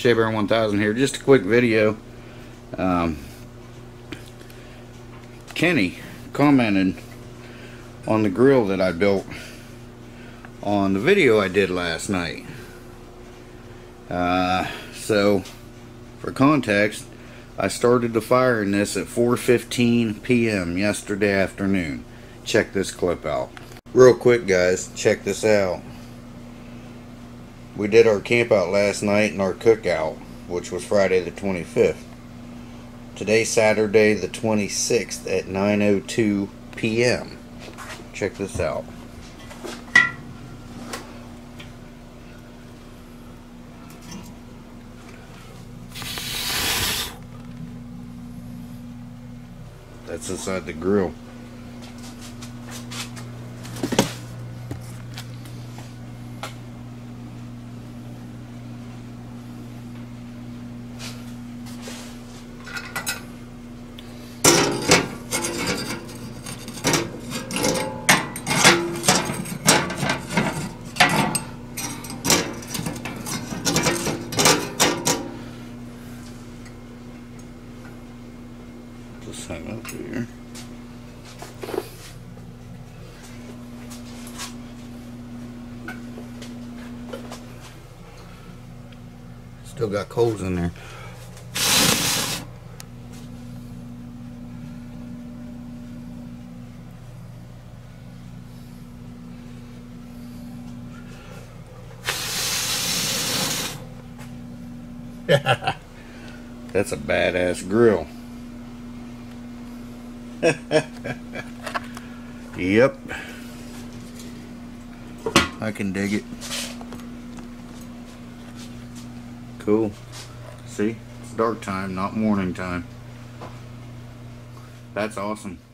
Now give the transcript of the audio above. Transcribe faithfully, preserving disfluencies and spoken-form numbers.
Shabear one thousand here, just a quick video. Um, Kenny commented on the grill that I built on the video I did last night. Uh, so for context, I started the fire in this at four fifteen p m yesterday afternoon. Check this clip out. Real quick guys, check this out. We did our camp out last night and our cookout, which was Friday the twenty-fifth. Today, Saturday the twenty-sixth at nine oh two p m Check this out. That's inside the grill. Just hang up here. Still got coals in there. That's a badass grill. Yep, I can dig it. Cool. See, it's dark time, not morning time. That's awesome.